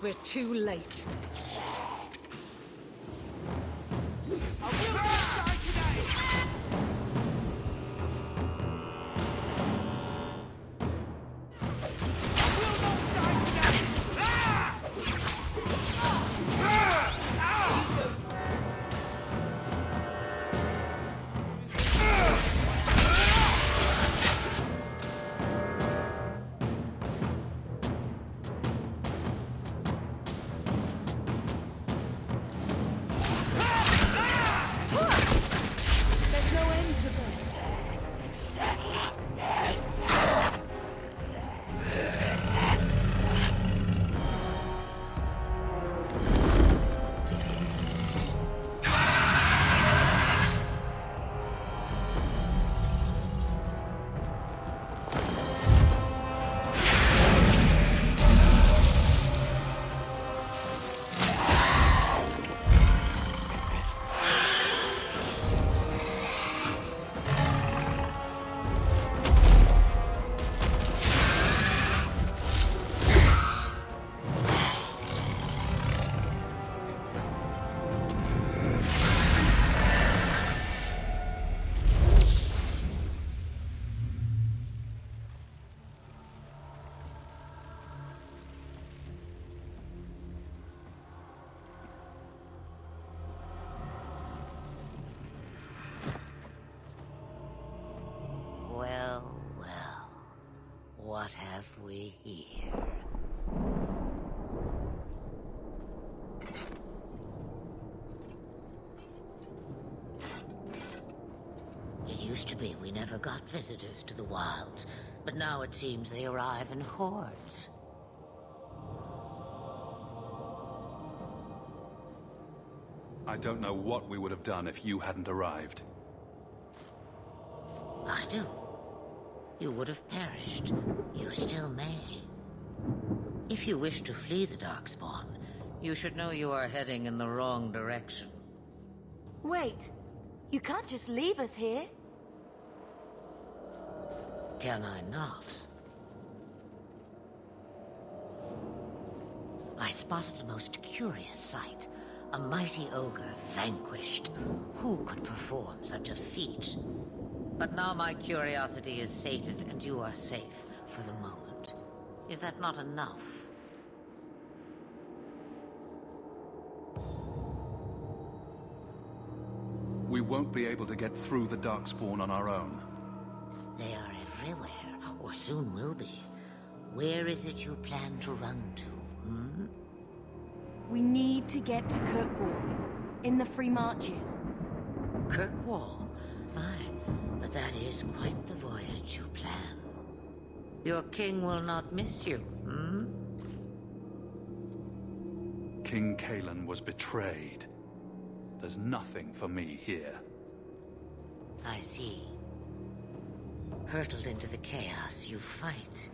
We're too late. What have we here? It used to be we never got visitors to the wilds, but now it seems they arrive in hordes. I don't know what we would have done if you hadn't arrived. I do. You would have perished. You still may. If you wish to flee the Darkspawn, you should know you are heading in the wrong direction. Wait! You can't just leave us here! Can I not? I spotted the most curious sight. A mighty ogre vanquished. Who could perform such a feat? But now my curiosity is sated, and you are safe for the moment. Is that not enough? We won't be able to get through the Darkspawn on our own. They are everywhere, or soon will be. Where is it you plan to run to, hmm? We need to get to Kirkwall, in the Free Marches. Kirkwall? That is quite the voyage you plan. Your king will not miss you, hmm? King Caelan was betrayed. There's nothing for me here. I see. Hurtled into the chaos, you fight,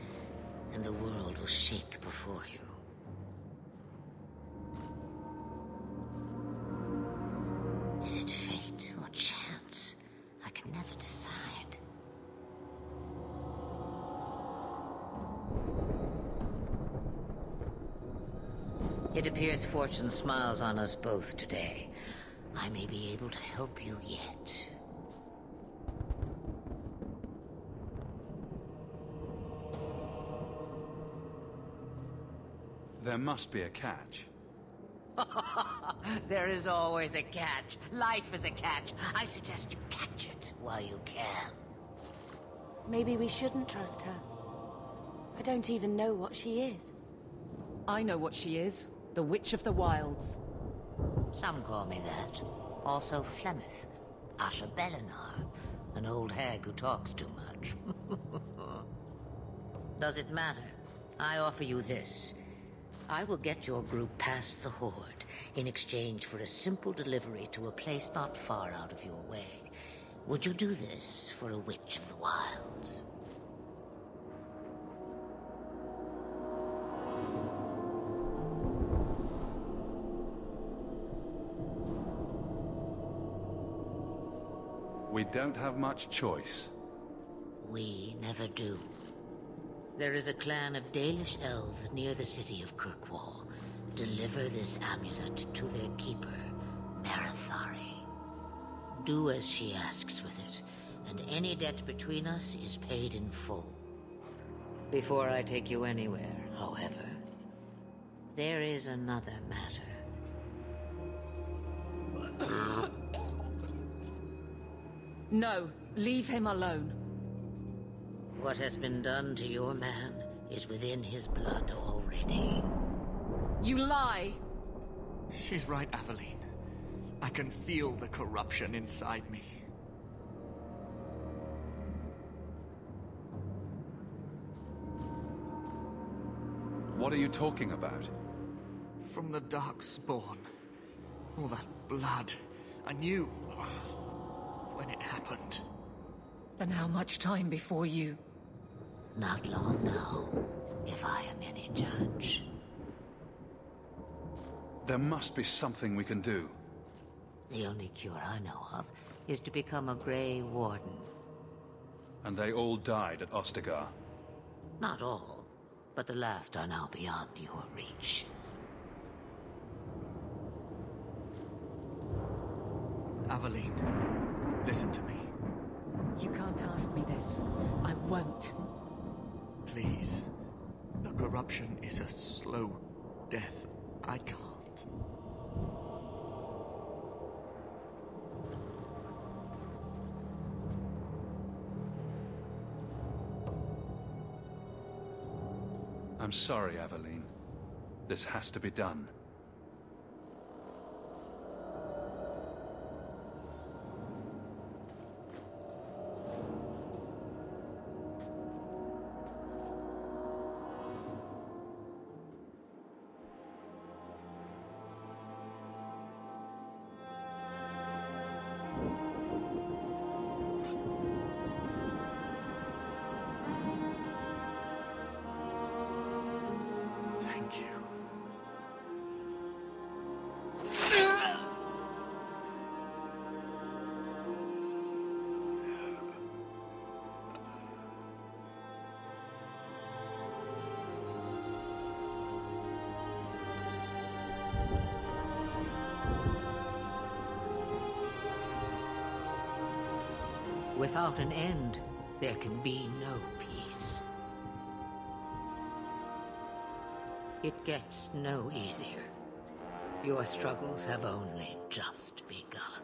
and the world will shake before you. It appears fortune smiles on us both today. I may be able to help you yet. There must be a catch. There is always a catch. Life is a catch. I suggest you catch it while you can. Maybe we shouldn't trust her. I don't even know what she is. I know what she is. The Witch of the Wilds. Some call me that. Also Flemeth. Asha Bellinar. An old hag who talks too much. Does it matter? I offer you this. I will get your group past the Horde in exchange for a simple delivery to a place not far out of your way. Would you do this for a Witch of the Wilds? We don't have much choice. We never do. There is a clan of Dalish elves near the city of Kirkwall. Deliver this amulet to their keeper, Marathari. Do as she asks with it, and any debt between us is paid in full. Before I take you anywhere, however, there is another matter. No, leave him alone. What has been done to your man is within his blood already. You lie! She's right, Aveline. I can feel the corruption inside me. What are you talking about? From the Darkspawn. All that blood. I knew when it happened. Then how much time before you? Not long now, if I am any judge. There must be something we can do. The only cure I know of is to become a Grey Warden. And they all died at Ostagar? Not all, but the last are now beyond your reach. Aveline, listen to me. You can't ask me this. I won't. Please. The corruption is a slow death. I can't. I'm sorry, Aveline. This has to be done. Without an end, there can be no peace. It gets no easier. Your struggles have only just begun.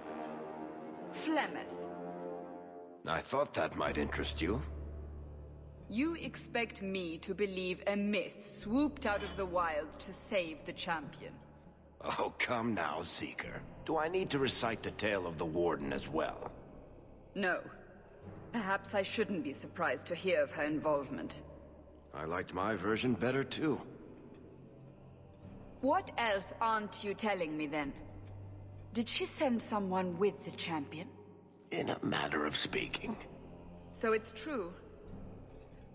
Flemeth. I thought that might interest you. You expect me to believe a myth swooped out of the wild to save the champion? Oh, come now, Seeker. Do I need to recite the tale of the Warden as well? No. Perhaps I shouldn't be surprised to hear of her involvement. I liked my version better, too. What else aren't you telling me, then? Did she send someone with the champion? In a matter of speaking. So it's true.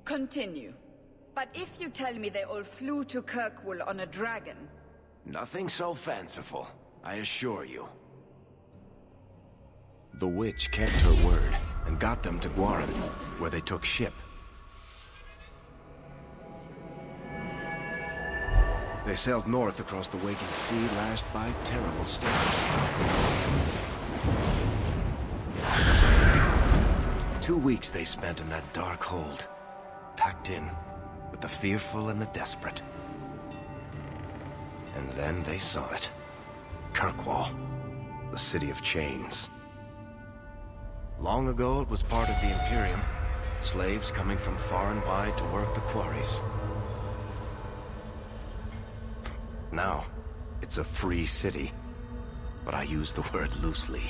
Continue. But if you tell me they all flew to Kirkwall on a dragon... Nothing so fanciful, I assure you. The witch kept her word. And got them to Guaran, where they took ship. They sailed north across the Waking Sea, lashed by terrible storms. 2 weeks they spent in that dark hold, packed in with the fearful and the desperate. And then they saw it. Kirkwall, the city of chains. Long ago, it was part of the Imperium. Slaves coming from far and wide to work the quarries. Now, it's a free city. But I use the word loosely.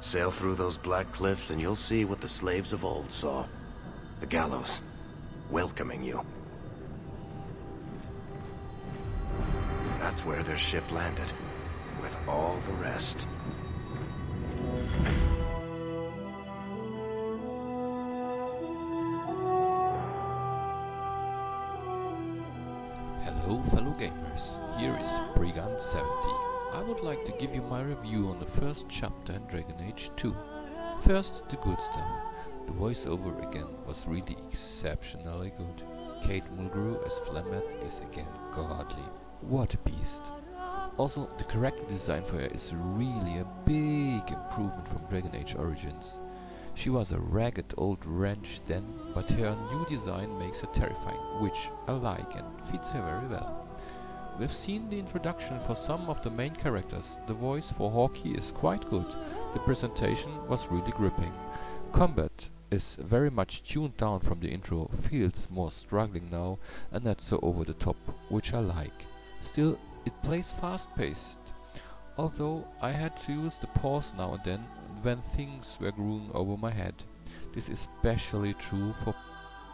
Sail through those black cliffs and you'll see what the slaves of old saw. The gallows, welcoming you. That's where their ship landed, with all the rest. Hello fellow gamers, here is Brigand70. I would like to give you my review on the first chapter in Dragon Age 2. First, the good stuff. The voiceover again was really exceptionally good. Kate Mulgrew as Flemeth is again godly. What a beast. Also, the character design for her is really a big improvement from Dragon Age Origins. She was a ragged old wrench then, but her new design makes her terrifying, which I like and fits her very well. We've seen the introduction for some of the main characters. The voice for Hawke is quite good. The presentation was really gripping. Combat is very much tuned down from the intro, feels more struggling now and not so over the top, which I like. Still, it plays fast-paced, although I had to use the pause now and then when things were growing over my head. This is especially true for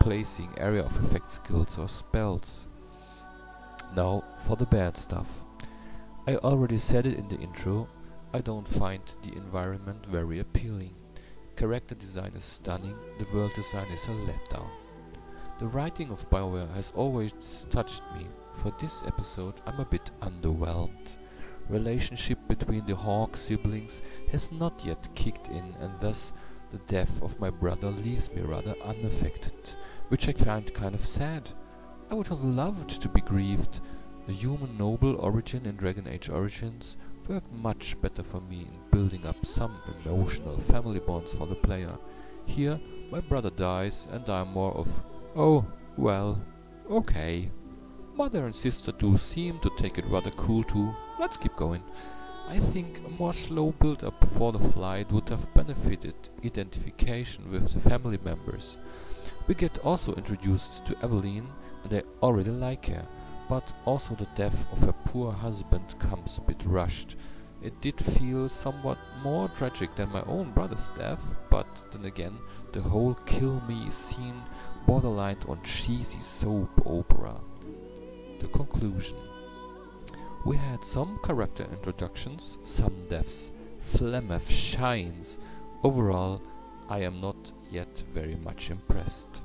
placing area of effect skills or spells. Now for the bad stuff. I already said it in the intro, I don't find the environment very appealing. Character design is stunning, the world design is a letdown. The writing of BioWare has always touched me. For this episode I'm a bit underwhelmed. Relationship between the Hawke siblings has not yet kicked in, and thus the death of my brother leaves me rather unaffected, which I find kind of sad. I would have loved to be grieved. The human noble origin in Dragon Age Origins worked much better for me in building up some emotional family bonds for the player. Here my brother dies and I'm more of, oh, well, okay. Mother and sister do seem to take it rather cool too. Let's keep going. I think a more slow build up before the flight would have benefited identification with the family members. We get also introduced to Aveline, and I already like her, but also the death of her poor husband comes a bit rushed. It did feel somewhat more tragic than my own brother's death, but then again, the whole kill me scene borderlined on cheesy soap opera. The conclusion. We had some character introductions, some deaths. Flemeth shines. Overall, I am not yet very much impressed.